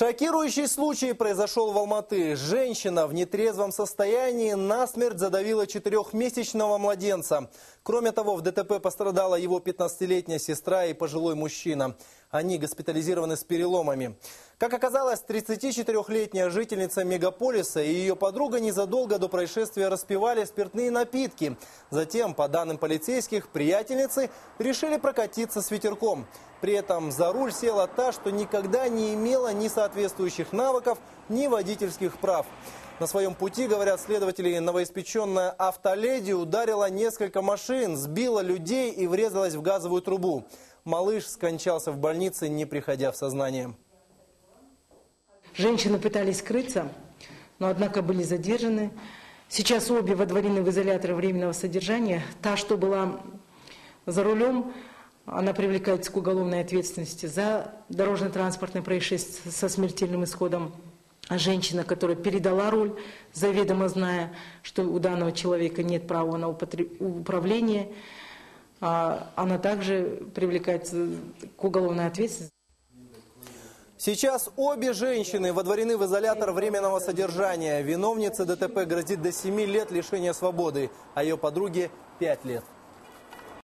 Шокирующий случай произошел в Алматы. Женщина в нетрезвом состоянии насмерть задавила четырехмесячного младенца. Кроме того, в ДТП пострадала его 15-летняя сестра и пожилой мужчина. Они госпитализированы с переломами. Как оказалось, 34-летняя жительница мегаполиса и ее подруга незадолго до происшествия распивали спиртные напитки. Затем, по данным полицейских, приятельницы решили прокатиться с ветерком. При этом за руль села та, что никогда не имела ни соответствующих навыков, ни водительских прав. На своем пути, говорят следователи, новоиспеченная автоледи ударила несколько машин, сбила людей и врезалась в газовую трубу. Малыш скончался в больнице, не приходя в сознание. Женщины пытались скрыться, но однако были задержаны. Сейчас обе водворены в изолятор временного содержания. Та, что была за рулем, она привлекается к уголовной ответственности за дорожно-транспортное происшествие со смертельным исходом. А женщина, которая передала руль, заведомо зная, что у данного человека нет права на управление, она также привлекается к уголовной ответственности. Сейчас обе женщины водворены в изолятор временного содержания. Виновнице ДТП грозит до 7 лет лишения свободы, а ее подруге 5 лет.